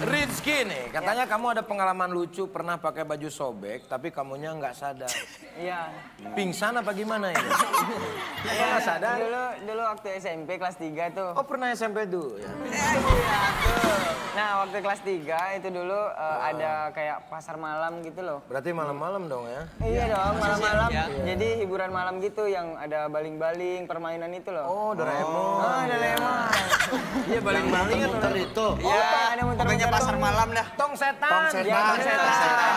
Rizki nih, katanya kamu ada pengalaman lucu pernah pakai baju sobek tapi kamunya nggak sadar. Iya. Pingsan apa gimana ini? Iya nggak sadar. Dulu waktu SMP kelas 3 tuh. Oh pernah SMP dulu. Ya. Nah waktu kelas 3 itu dulu ada kayak pasar malam gitu loh. Berarti malam-malam dong ya? Iya dong malam-malam. Jadi hiburan malam gitu yang ada baling-baling permainan itu loh. Oh Doraemon. Oh Doraemon. Iya baling-baling kan muter itu. Iya ada muter-muter. Pasar malam dah. Tong setan. Tong setan.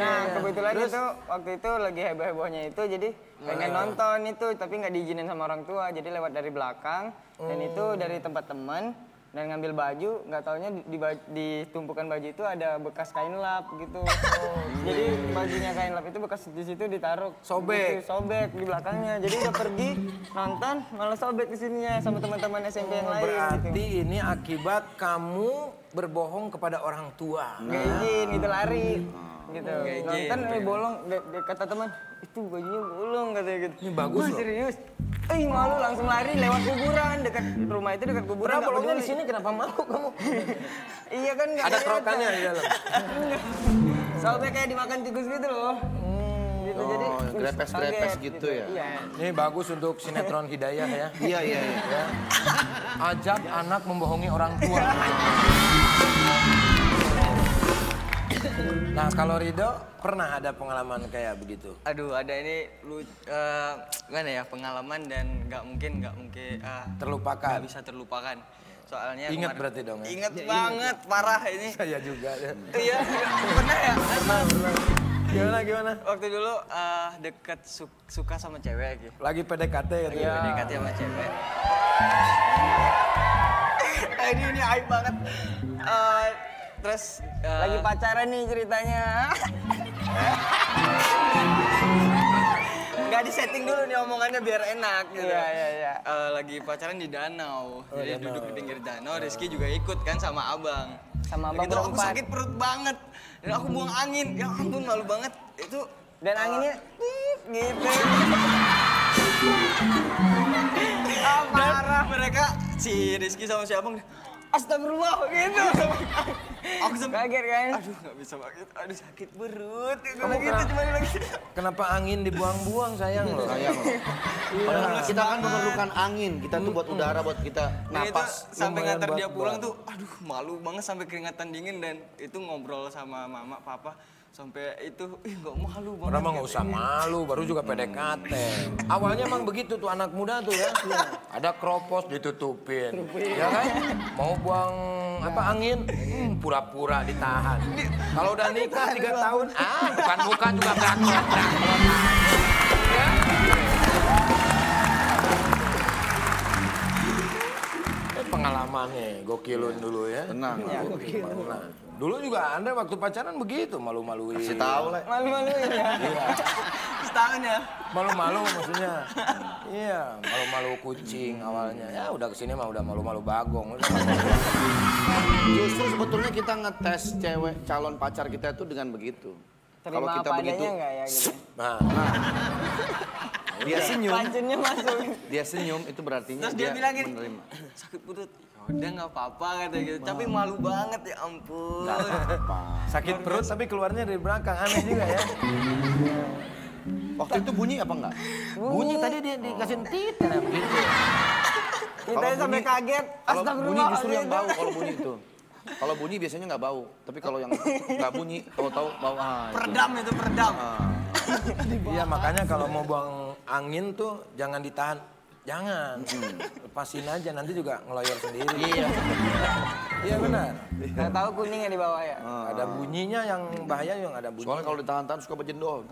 Nah kebetulan itu waktu itu lagi heboh-hebohnya itu jadi pengen nonton itu tapi nggak diizinin sama orang tua jadi lewat dari belakang dan itu dari tempat teman dan ngambil baju nggak taunya di tumpukan baju itu ada bekas kain lap gitu. Jadi bajunya kain lap itu bekas di situ ditaruh sobek di belakangnya jadi udah pergi nonton malah sobek di sininya sama teman-teman SMP yang lain. Berarti gitu. Ini akibat kamu berbohong kepada orang tua. Nggak izin itu lari. Gitu. Nonton bolong kata teman itu bajunya bolong katanya gitu. Ini bagus loh. Serius. Eh malu langsung lari lewat kuburan dekat rumah itu dekat kuburan. Kenapa bolongnya di sini kenapa malu kamu? Iya kan nggak ada kerokannya di dalam. Soalnya kayak dimakan tikus gitu loh. Gitu, oh, jadi grepes-grepes gitu ya. Iya. Ini bagus untuk sinetron Hidayah ya. Iya. Ajak anak membohongi orang tua. Nah kalau Ridho pernah ada pengalaman kayak begitu? Aduh ada ini gimana ya pengalaman dan nggak mungkin terlupakan. Nggak bisa terlupakan. Soalnya ingat berarti dong ya? Ingat banget parah ini. Saya juga. Iya pernah ya. Gimana? Waktu dulu deket suka sama cewek gitu. Lagi PDKT gitu ya? Lagi PDKT sama cewek. Ini aib banget. Terus lagi pacaran nih ceritanya. Nggak disetting dulu nih omongannya biar enak gitu. Iya. Lagi pacaran di danau. Jadi duduk di pinggir danau, Rizki juga ikut kan sama abang. Sama abang berempat. Aku sakit perut banget. Dan aku buang angin. Ya ampun malu banget. Itu dan anginnya gitu. Parah mereka si Rizki sama si abang. Astagfirullah gitu. Aku kaget kan. Aduh nggak bisa banget. Aduh sakit perut. Kamu gitu cuma lagi. Kenapa angin dibuang-buang sayang loh. Sayang loh. Padahal kita kan memerlukan angin. Kita tuh buat udara buat kita napas. Sampai ngantar dia pulang tuh. Aduh malu banget sampai keringetan dingin dan itu ngobrol sama mama papa. Sampai itu, nggak malu banget. Padahal nggak usah malu, baru juga PDKT. Awalnya emang begitu tuh anak muda tuh ya. Ada keropos ditutupin, ya kan? Mau buang apa angin, pura-pura ditahan. Kalau udah nikah 3 tahun, bukan muka juga berantem. Pengalamannya, gokilun dulu ya. Tenang, gokilun. Dulu juga Anda waktu pacaran begitu, malu-maluin. Kasih tahu lah. Malu-maluin ya? Iya. Setahun ya? Malu-malu maksudnya. Iya, malu-malu kucing awalnya. Ya udah kesini mah udah malu-malu bagong. Justru sebetulnya kita ngetes cewek calon pacar kita itu dengan begitu. Kalau kita begitu, nggak ya gitu? Nah. Dia senyum. Pancingnya masuk. Dia senyum itu berartinya terus dia bilangin, menerima. Sakit perut. Udah nggak apa-apa kata gitu, tapi malu banget ya ampun. Gak apa-apa. Sakit perut tapi keluarnya dari belakang, aneh juga ya. Waktu itu bunyi apa enggak? Bunyi tadi dia dikasih titan begitu. Kita sampai kaget. Astagfirullah. Bunyi justru yang bau kalau bunyi itu. Kalau bunyi biasanya nggak bau, tapi kalau yang nggak bunyi, tahu-tahu bau. Peredam itu peredam. Iya makanya kalau mau buang angin tuh jangan ditahan. Jangan, lepasin aja nanti juga ngeloyor sendiri. Iya benar. Nggak tahu kuningnya di bawah ya. Ada bunyinya yang bahaya yang ada bunyi. Soalnya kalau ditahan-tahan suka berjendol.